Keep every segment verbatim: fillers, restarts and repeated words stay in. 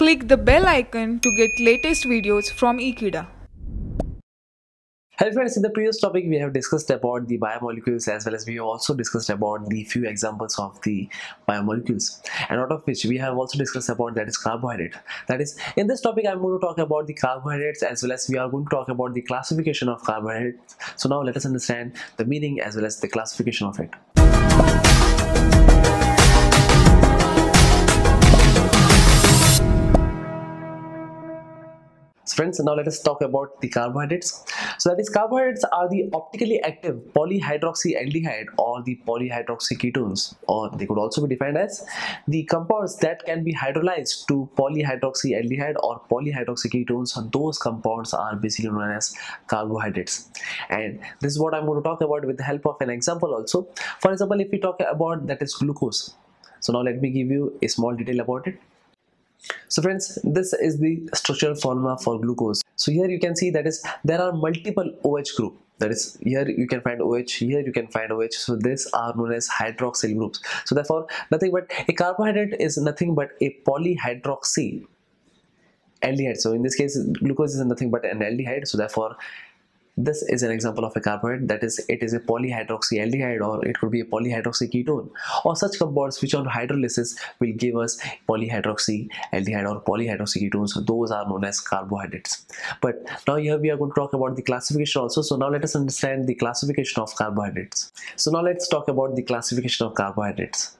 Click the bell icon to get latest videos from Ekeeda. Hello friends, in the previous topic we have discussed about the biomolecules, as well as we have also discussed about the few examples of the biomolecules, and out of which we have also discussed about that is carbohydrate. That is, in this topic I'm going to talk about the carbohydrates, as well as we are going to talk about the classification of carbohydrates. So now let us understand the meaning as well as the classification of it. Friends, now let us talk about the carbohydrates. So that is, carbohydrates are the optically active polyhydroxyaldehyde or the polyhydroxy ketones, or they could also be defined as the compounds that can be hydrolyzed to polyhydroxyaldehyde or polyhydroxy ketones. Those compounds are basically known as carbohydrates, and this is what I'm going to talk about with the help of an example also. For example, if we talk about that is glucose. So now let me give you a small detail about it. So friends, this is the structural formula for glucose. So here you can see that is, there are multiple OH group. That is, here you can find OH, here you can find OH. So these are known as hydroxyl groups. So therefore, nothing but a carbohydrate is nothing but a polyhydroxy aldehyde. So in this case, glucose is nothing but an aldehyde. So therefore, this is an example of a carbohydrate. That is, it is a polyhydroxyaldehyde, or it could be a polyhydroxyketone, or such compounds which on hydrolysis will give us polyhydroxyaldehyde or polyhydroxyketones. So those are known as carbohydrates. But now here we are going to talk about the classification also. So now let us understand the classification of carbohydrates. So now let's talk about the classification of carbohydrates.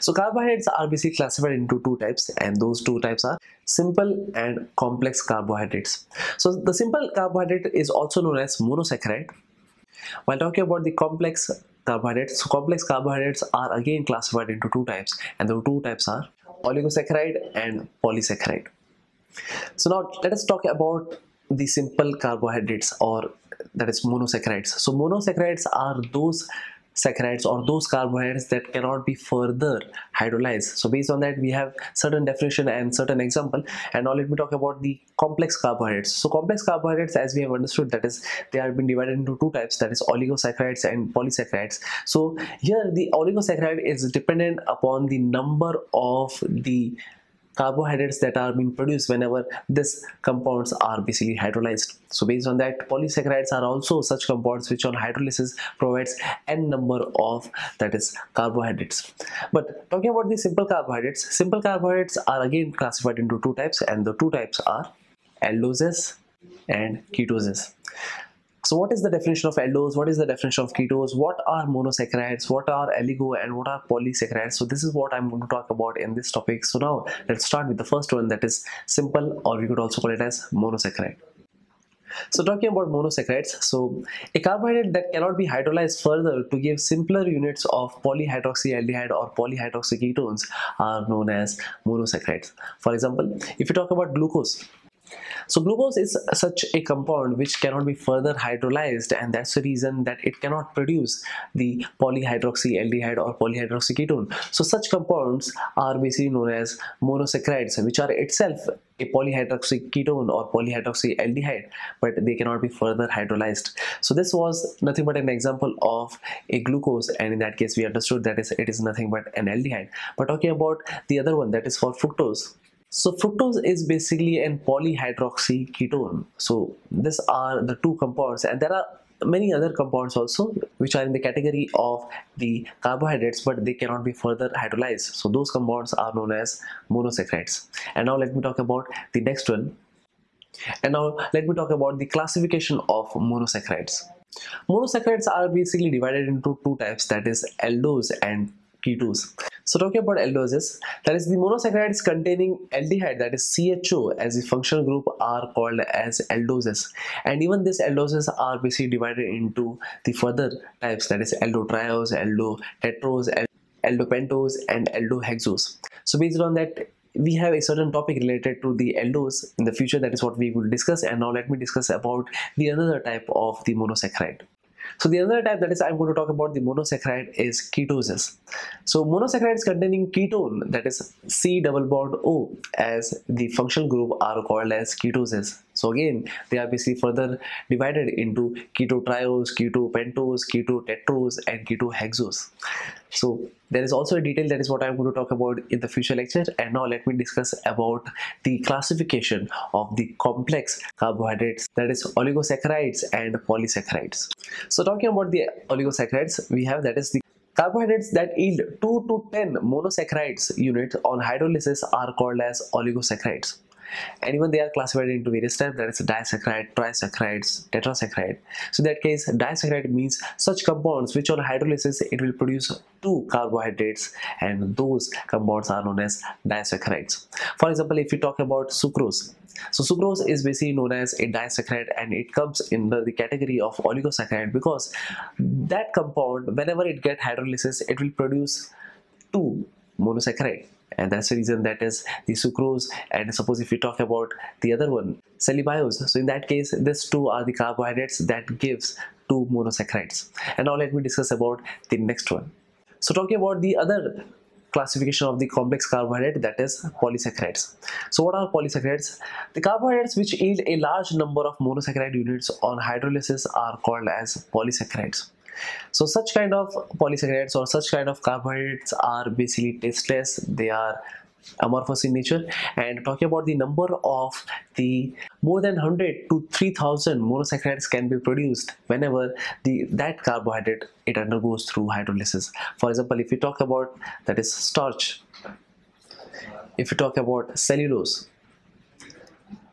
So carbohydrates are basically classified into two types, and those two types are simple and complex carbohydrates. So the simple carbohydrate is also known as monosaccharide. While talking about the complex carbohydrates, so complex carbohydrates are again classified into two types, and the two types are oligosaccharide and polysaccharide. So now let us talk about the simple carbohydrates, or that is monosaccharides. So monosaccharides are those saccharides or those carbohydrates that cannot be further hydrolyzed. So based on that, we have certain definition and certain example. And now let me talk about the complex carbohydrates. So complex carbohydrates, as we have understood, that is, they have been divided into two types, that is oligosaccharides and polysaccharides. So here the oligosaccharide is dependent upon the number of the carbohydrates that are being produced whenever these compounds are basically hydrolyzed. So based on that, polysaccharides are also such compounds which on hydrolysis provides n number of, that is, carbohydrates. But talking about the simple carbohydrates, simple carbohydrates are again classified into two types, and the two types are aldoses and ketoses. So what is the definition of aldose, what is the definition of ketose, what are monosaccharides, what are oligo, and what are polysaccharides? So this is what I'm going to talk about in this topic. So now let's start with the first one, that is simple, or we could also call it as monosaccharide. So talking about monosaccharides, so a carbohydrate that cannot be hydrolyzed further to give simpler units of polyhydroxyaldehyde or polyhydroxyketones are known as monosaccharides. For example, if you talk about glucose, so glucose is such a compound which cannot be further hydrolyzed, and that's the reason that it cannot produce the polyhydroxyaldehyde or polyhydroxyketone. So such compounds are basically known as monosaccharides, which are itself a polyhydroxyketone or polyhydroxyaldehyde, but they cannot be further hydrolyzed. So this was nothing but an example of a glucose, and in that case we understood that is, it is nothing but an aldehyde. But talking about the other one, that is for fructose. So fructose is basically an polyhydroxy ketone. So these are the two compounds, and there are many other compounds also which are in the category of the carbohydrates, but they cannot be further hydrolyzed. So those compounds are known as monosaccharides. And now let me talk about the next one. And now let me talk about the classification of monosaccharides. Monosaccharides are basically divided into two types, that is aldose and ketose. So talking about aldoses, that is, the monosaccharides containing aldehyde, that is C H O, as the functional group are called as aldoses. And even these aldoses are basically divided into the further types, that is aldotriose, aldotetrose, aldopentose, and aldohexose. So based on that, we have a certain topic related to the aldose in the future. That is what we will discuss. And now let me discuss about the another type of the monosaccharide. So the other type, that is, I'm going to talk about the monosaccharide, is ketoses. So monosaccharides containing ketone, that is C double bond O, as the functional group are called as ketoses. So again, they are basically further divided into keto trios, keto pentos, keto tetros, and keto hexos. So there is also a detail that is what I'm going to talk about in the future lecture. And now let me discuss about the classification of the complex carbohydrates, that is oligosaccharides and polysaccharides. So talking about the oligosaccharides, we have that is the carbohydrates that yield two to ten monosaccharides units on hydrolysis are called as oligosaccharides. And even they are classified into various types, that is disaccharide, trisaccharides, tetrasaccharide. So in that case, disaccharide means such compounds which on hydrolysis it will produce two carbohydrates, and those compounds are known as disaccharides. For example, if you talk about sucrose, so sucrose is basically known as a disaccharide, and it comes in the, the category of oligosaccharide because that compound, whenever it gets hydrolysis, it will produce two monosaccharides. And that's the reason that is the sucrose. And suppose if we talk about the other one, cellulose, so in that case these two are the carbohydrates that gives two monosaccharides. And now let me discuss about the next one. So talking about the other classification of the complex carbohydrate, that is polysaccharides. So what are polysaccharides? The carbohydrates which yield a large number of monosaccharide units on hydrolysis are called as polysaccharides. So such kind of polysaccharides or such kind of carbohydrates are basically tasteless, they are amorphous in nature. And talking about the number of the more than one hundred to three thousand monosaccharides can be produced whenever the that carbohydrate it undergoes through hydrolysis. For example, if you talk about that is starch, if you talk about cellulose,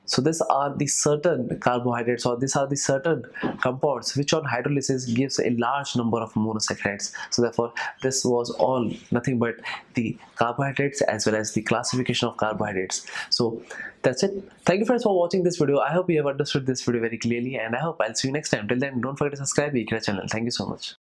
so these are the certain carbohydrates or these are the certain compounds which on hydrolysis gives a large number of monosaccharides. So therefore this was all nothing but the carbohydrates as well as the classification of carbohydrates. So that's it. Thank you friends for watching this video. I hope you have understood this video very clearly, and I hope I'll see you next time. Till then, don't forget to subscribe to Ekeeda channel. Thank you so much.